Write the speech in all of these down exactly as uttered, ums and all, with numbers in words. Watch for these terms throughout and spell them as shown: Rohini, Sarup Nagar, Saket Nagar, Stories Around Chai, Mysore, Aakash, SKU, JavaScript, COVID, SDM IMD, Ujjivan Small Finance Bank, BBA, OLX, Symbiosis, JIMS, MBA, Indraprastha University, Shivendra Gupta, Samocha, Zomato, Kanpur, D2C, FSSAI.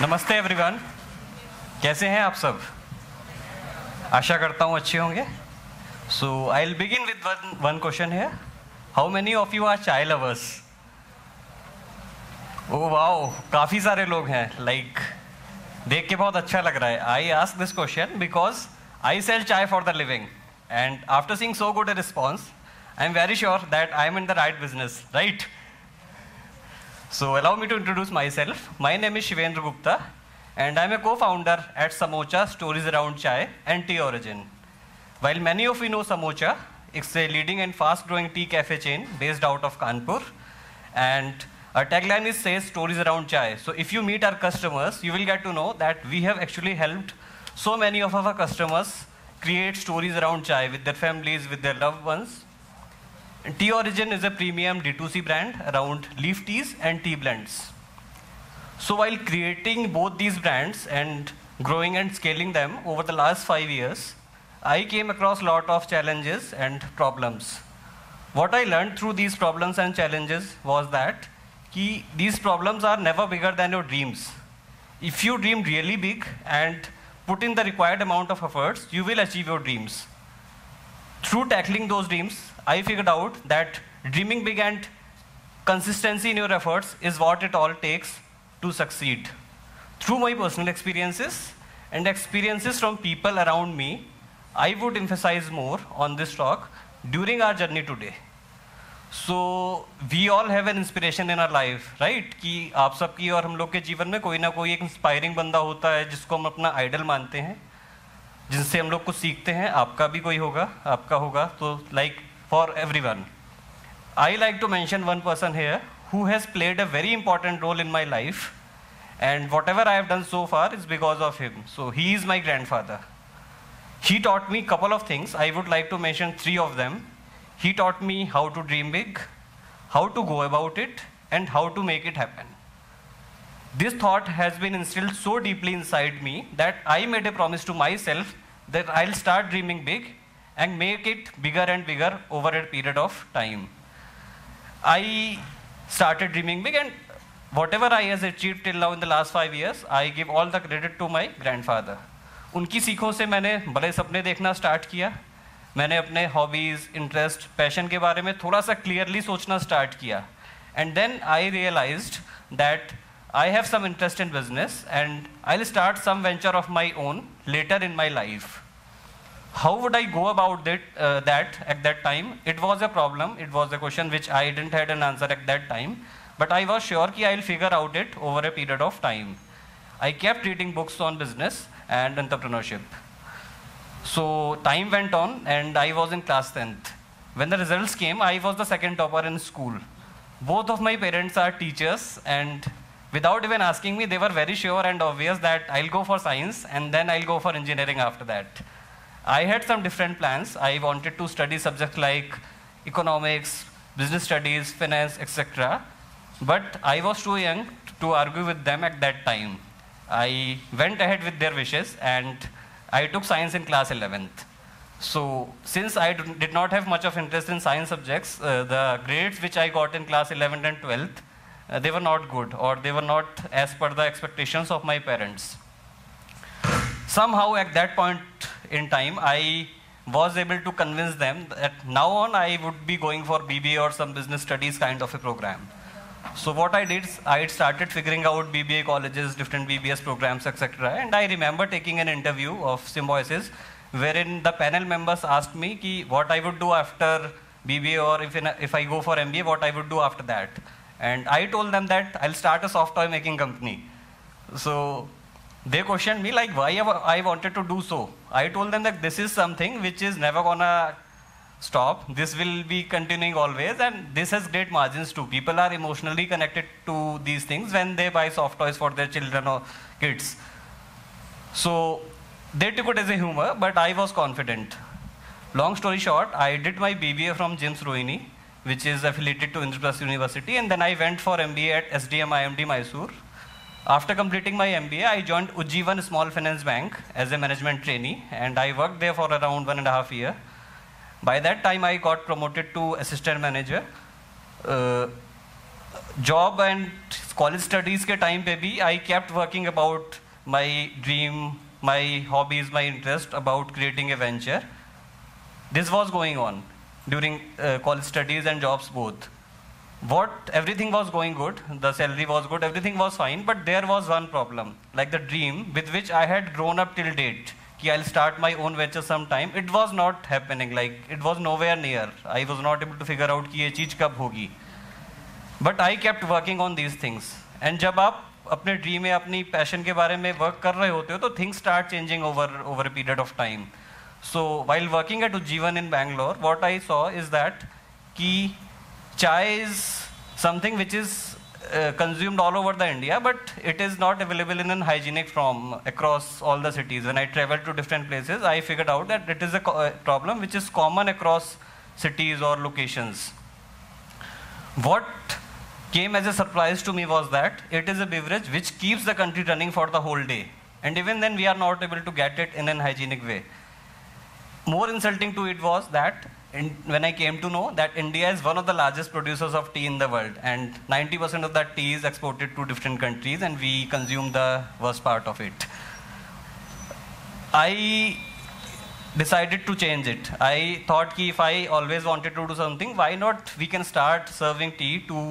नमस्ते एवरीवन, कैसे हैं आप सब? आशा करता हूँ अच्छे होंगे. So I will begin with one question है. How many of you are chai lovers? Oh wow, काफ़ी सारे लोग हैं. लाइक like, देख के बहुत अच्छा लग रहा है. I ask this question because I sell chai for the living and after seeing so good a response I am very sure that I am in the right business, right? So allow me to introduce myself. My name is Shivendra Gupta and I am a co-founder at Samocha, stories around chai and Tea Origin. While many of you know Samocha, it's a leading and fast growing tea cafe chain based out of Kanpur, and our tagline is says stories around chai. So if you meet our customers, you will get to know that we have actually helped so many of our customers create stories around chai with their families, with their loved ones. Tea Origin is a premium D two C brand around leaf teas and tea blends. So while creating both these brands and growing and scaling them over the last five years, I came across a lot of challenges and problems. What I learned through these problems and challenges was that ki, these problems are never bigger than your dreams. If you dream really big and put in the required amount of efforts, you will achieve your dreams. Through tackling those dreams, I figured out that dreaming big and consistency in your efforts is what it all takes to succeed. Through my personal experiences and experiences from people around me, I would emphasize more on this talk during our journey today. So we all have an inspiration in our life, right? कि आप सबकी और हम लोग के जीवन में कोई ना कोई एक इंस्पायरिंग बंदा होता है जिसको हम अपना आइडल मानते हैं, जिनसे हम लोग कुछ सीखते हैं. आपका भी कोई होगा, आपका होगा. तो like for everyone, I like to mention one person here who has played a very important role in my life, and whatever I have done so far is because of him. So he is my grandfather. He taught me a couple of things. I would like to mention three of them. He taught me how to dream big, how to go about it, and how to make it happen. This thought has been instilled so deeply inside me that I made a promise to myself that I'll start dreaming big and make it bigger and bigger over a period of time. I started dreaming big, and whatever I has achieved till now in the last five years, I give all the credit to my grandfather. उनकी सीखों से मैंने बड़े सपने देखना start किया. मैंने अपने hobbies, interest, passion के बारे में थोड़ा सा क्लियरली सोचना स्टार्ट किया. And then I realised that I have some interest in business and I will start some venture of my own later in my life. How would I go about it, uh, that at that time? It was a problem. It was a question which I didn't had an answer at that time. But I was sure that I'll figure out it over a period of time. I kept reading books on business and entrepreneurship. So time went on, and I was in class tenth. When the results came, I was the second topper in school. Both of my parents are teachers, and without even asking me, they were very sure and obvious that I'll go for science, and then I'll go for engineering after that. I had some different plans. I wanted to study subjects like economics, business studies, finance, et cetera. But I was too young to argue with them at that time. I went ahead with their wishes, and I took science in class eleventh. So since I did not have much of interest in science subjects, uh, the grades which I got in class eleventh and twelfth, uh, they were not good, or they were not as per the expectations of my parents. Somehow, at that point in time, I was able to convince them that now on I would be going for B B A or some business studies kind of a program. So what I did, I started figuring out B B A colleges, different B B S programs, et cetera. And I remember taking an interview of Symbiosis, wherein the panel members asked me ki, what I would do after B B A, or if, in a, if I go for M B A, what I would do after that. And I told them that I'll start a soft toy making company. So they questioned me like why I wanted to do so. I told them that this is something which is never gonna stop. This will be continuing always, and this has great margins too. People are emotionally connected to these things when they buy soft toys for their children or kids. So they took it as a humor, but I was confident. Long story short, I did my B B A from JIMS, Rohini, which is affiliated to Indraprastha University, and then I went for M B A at S D M I M D, Mysore. After completing my M B A, I joined Ujjivan Small Finance Bank as a management trainee, and I worked there for around one and a half year. By that time, I got promoted to assistant manager. Uh, job and college studies के time पे भी I kept working about my dream, my hobbies, my interest about creating a venture. This was going on during uh, college studies and jobs both. What everything was going good, the salary was good, everything was fine, but there was one problem. Like the dream with which I had grown up till date, कि I'll start my own venture sometime. It was not happening. Like it was nowhere near. I was not able to figure out कि ये चीज़ कब होगी. But I kept working on these things. And जब आप अपने dream में अपनी passion के बारे में वर्क कर रहे होते हो तो things start changing over over a period of time. So while working at Ujjivan in Bangalore what I saw is that कि chai is something which is consumed all over the India but it is not available in an hygienic from across all the cities. When I travel to different places I figured out that it is a problem which is common across cities और locations. What came as a surprise to me was that it is a beverage which keeps the country running for the whole day, and even then we are not able to get it in an hygienic way. More insulting to it was that in, when I came to know that India is one of the largest producers of tea in the world, and ninety percent of that tea is exported to different countries, and we consume the worst part of it. I decided to change it. I thought ki if I always wanted to do something, why not we can start serving tea to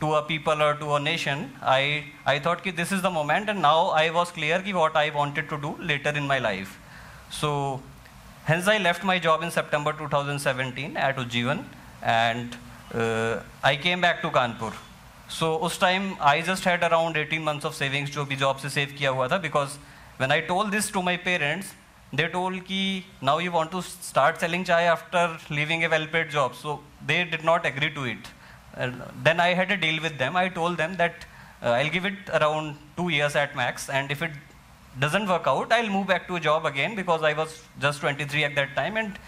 to a people or to a nation. I, I thought ki this is the moment, and now I was clear ki what I wanted to do later in my life. So hence I left my job in September two thousand seventeen at Ujjivan, and uh, I came back to Kanpur. So us time I just had around eighteen months of savings jo bhi job se save kiya hua tha, because when I told this to my parents, they told ki now you want to start selling chai after leaving a well-paid job. So they did not agree to it. And then I had a deal with them. I told them that uh, I'll give it around two years at max, and if it doesn't work out, I'll move back to a job again, because I was just twenty-three at that time, and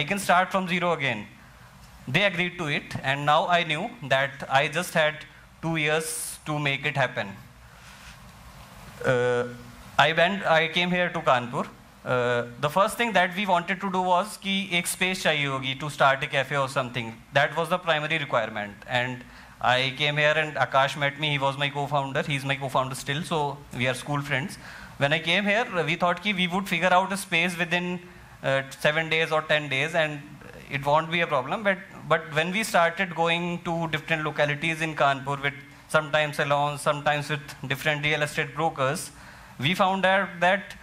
I can start from zero again. They agreed to it, and now I knew that I just had two years to make it happen. Uh, I went. I came here to Kanpur. Uh, the first thing that we wanted to do was ki ek space chahiye hogi to start a cafe or something. That was the primary requirement. And I came here, and Aakash met me. He was my co-founder. He's my co-founder still, so we are school friends. When I came here, we thought ki we would figure out a space within uh, seven days or ten days, and it won't be a problem. But but when we started going to different localities in Kanpur, with sometimes salons, sometimes with different real estate brokers, we found out that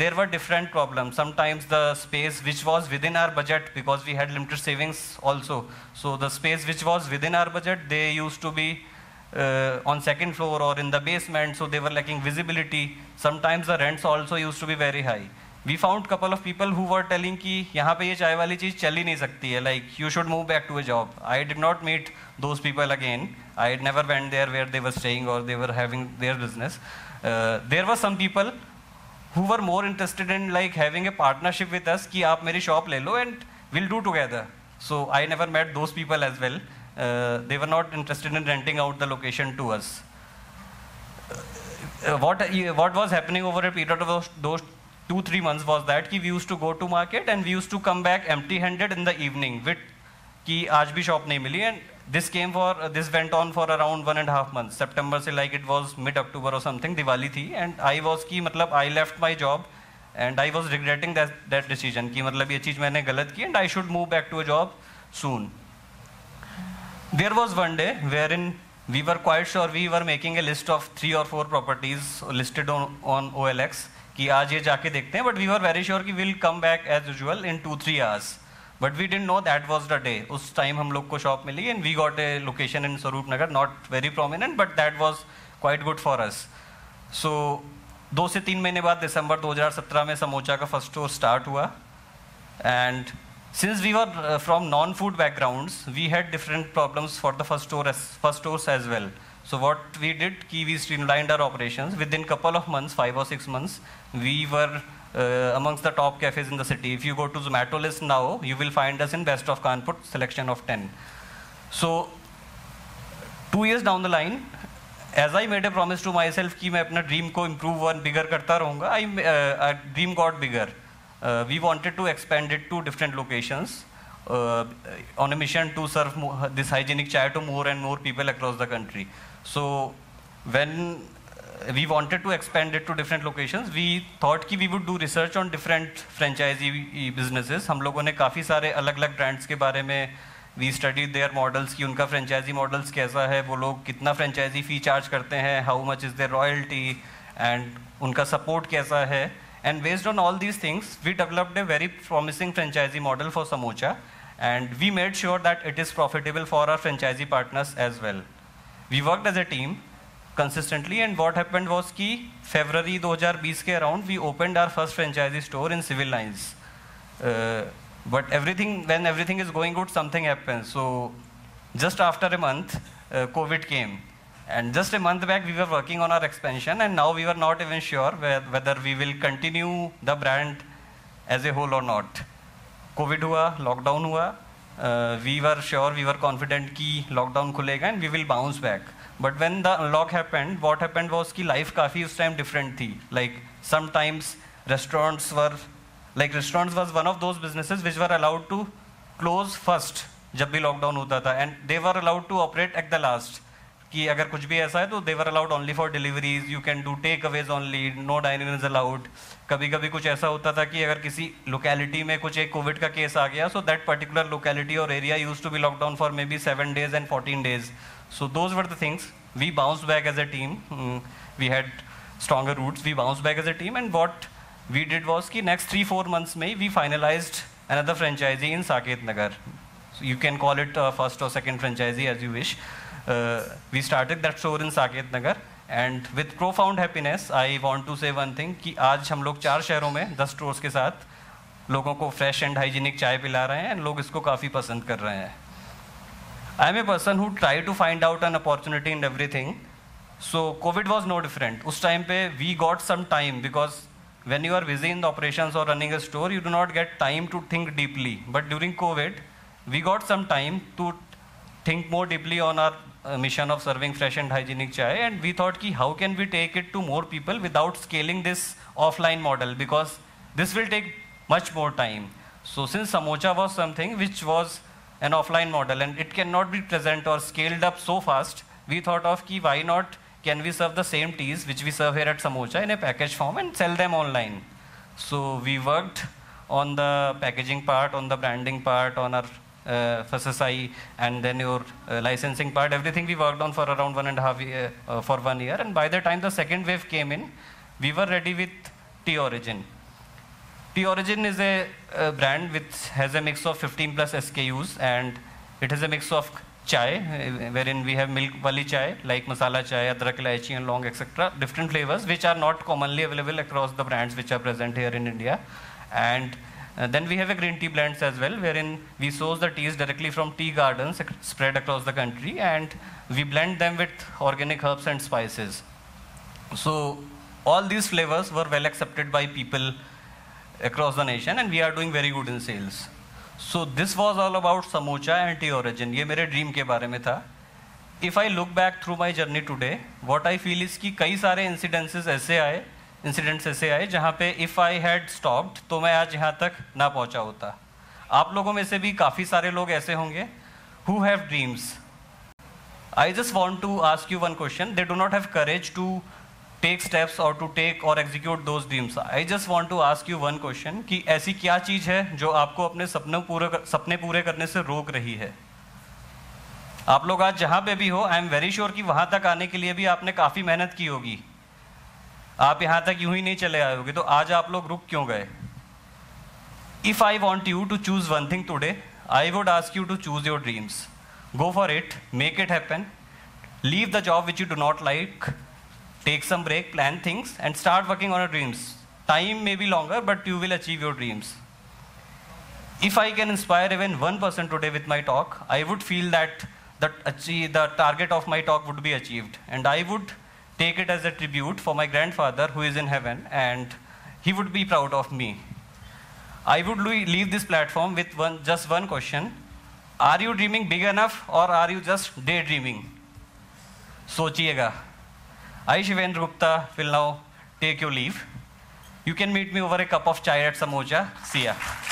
there were different problems. Sometimes the space which was within our budget, because we had limited savings also, so the space which was within our budget, they used to be uh, on second floor or in the basement, so they were lacking visibility. Sometimes the rents also used to be very high. We found couple of people who were telling ki yahan pe ye chai wali cheez chal hi nahi sakti hai, like you should move back to a job. I did not meet those people again. I never went there where they were staying or they were having their business. Uh, there were some people who were more interested in like having a partnership with us ki aap meri shop le lo and we'll do together. So I never met those people as well. Uh, they were not interested in renting out the location to us. Uh, what uh, what was happening over a period of those, those two three months was that ki we used to go to market and we used to come back empty handed in the evening with ki aaj bhi shop nahi mili, and this came for uh, this went on for around one and a half months. September se like it was mid October or something, Diwali thi, and I was ki matlab I left my job and I was regretting that that decision ki matlab ye cheez maine galat ki and I should move back to a job soon. There was one day wherein we were quite sure we were making a list of three or four properties listed on on O L X ki aaj ye jaake dekhte hain, but we were very sure ki we'll come back as usual in two three hours. But we didn't know that was the day. Us time hum log ko shop mili, and we got a location in Sarup Nagar, not very prominent, but that was quite good for us. So दो से तीन महीने बाद December two thousand seventeen में समोचा का first store start हुआ. And since we were from non-food backgrounds, we had different problems for the first store as first stores as well. So what we did ki we streamlined our operations. Within couple of months, five or six months, we were Uh, amongst the top cafes in the city. If you go to Zomato list now, you will find us in best of Kanpur selection of ten. So two years down the line, as I made a promise to myself कि मैं अपना dream को improve और bigger करता रहूँगा, I uh, dream got bigger. Uh, we wanted to expand it to different locations. uh, on a mission to serve more, this hygienic chai to more and more people across the country. So when we wanted to expand it to different locations, we thought ki we would do research on different franchisee businesses. हम लोगों ने काफ़ी सारे अलग अलग brands के बारे में we studied their models कि उनका franchisee models कैसा है, वो लोग कितना franchisee fee charge करते हैं, how much is their royalty and उनका support कैसा है. And based on all these things, we developed a very promising franchisee model for Samocha, and we made sure that it is profitable for our franchisee partners as well. We worked as a team consistently, and what happened was कि February twenty twenty के around we opened our first franchisee store in Civil Lines. Uh, but everything, when everything is going good, something happens. So just after a month, uh, COVID came. And just a month back, we were working on our expansion, and now we were not even sure whether we will continue the brand as a whole or not. COVID हुआ, lockdown हुआ. Uh, we were sure, we were confident कि lockdown खुलेगा and we will bounce back. But when the unlock happened, what happened was कि life काफी उस time different थी. Like sometimes restaurants were, like restaurants was one of those businesses which were allowed to close first जब भी lockdown होता था, and they were allowed to operate at the last. कि अगर कुछ भी ऐसा है तो they were allowed only for deliveries, you can do takeaways only, no dining is allowed. कभी कभी कुछ ऐसा होता था कि अगर किसी locality में कुछ एक COVID का case आ गया, so that particular locality or area used to be locked down for maybe seven days and fourteen days. So those were the things. We bounced back as a team. Mm, we had stronger roots. We bounced back as a team, and what we did was कि next three four months में we finalized another franchisee in Saket Nagar. So you can call it uh, first or second franchisee as you wish. Uh, we started that store in Saket Nagar, and with profound happiness, I want to say one thing कि आज हम लोग चार शहरों में दस stores के साथ लोगों को fresh and hygienic चाय पिला रहे हैं, and लोग इसको काफ़ी पसंद कर रहे हैं. I am a person who try to find out an opportunity in everything, so COVID was no different. उस time पे we got some time, because when you are busy in the operations or running a store, you do not get time to think deeply. But during COVID, we got some time to think more deeply on our Uh, mission of serving fresh and hygienic chai, and we thought ki how can we take it to more people without scaling this offline model, because this will take much more time. So since Samocha was something which was an offline model and it cannot be present or scaled up so fast, we thought of ki why not can we serve the same teas which we serve here at Samocha in a package form and sell them online. So we worked on the packaging part, on the branding part, on our Uh, F S S I, and then your uh, licensing part, everything we worked on for around one and a half year, uh, for one year. And by the time the second wave came in, we were ready with Tea Origin. Tea Origin is a uh, brand which has a mix of fifteen plus S K Us, and it has a mix of chai, uh, wherein we have milk wali chai, like masala chai, adrak, elaichi, and long, et cetera. Different flavors which are not commonly available across the brands which are present here in India. And Uh, then we have a green tea blends as well, wherein we source the teas directly from tea gardens spread across the country, and we blend them with organic herbs and spices. So all these flavors were well accepted by people across the nation, and we are doing very good in sales. So this was all about Samocha and Tea Origin. ये मेरे dream के बारे में था. If I look back through my journey today, what I feel is कि कई सारे incidences ऐसे आए इंसिडेंट्स ऐसे आए जहाँ पे इफ़ आई हैड स्टॉप्ड तो मैं आज यहाँ तक ना पहुँचा होता. आप लोगों में से भी काफ़ी सारे लोग ऐसे होंगे who have dreams. I just want to ask you one question. They do not have courage to take steps और टू टेक और execute those dreams. I just want to ask you one question कि ऐसी क्या चीज़ है जो आपको अपने सपने पूरे सपने पूरे करने से रोक रही है. आप लोग आज जहाँ पे भी हो, आई एम वेरी श्योर कि वहाँ तक आने के लिए भी आपने काफ़ी मेहनत की होगी. आप यहाँ तक यूं ही नहीं चले आए होगे, तो आज आप लोग रुक क्यों गए. If I want you to choose one thing today, I would ask you to choose your dreams. Go for it, make it happen, leave the job which you do not like, take some break, plan things and start working on your dreams. Time may be longer but you will achieve your dreams. If I can inspire even one person today with my talk, I would feel that the target of my talk would be achieved, and I would take it as a tribute for my grandfather who is in heaven, and he would be proud of me. I would leave this platform with one, just one question. Are you dreaming big enough or are you just daydreaming? Sochiyega. I, Shivendra Gupta, will now take your leave. You can meet me over a cup of chai at Samocha. See ya.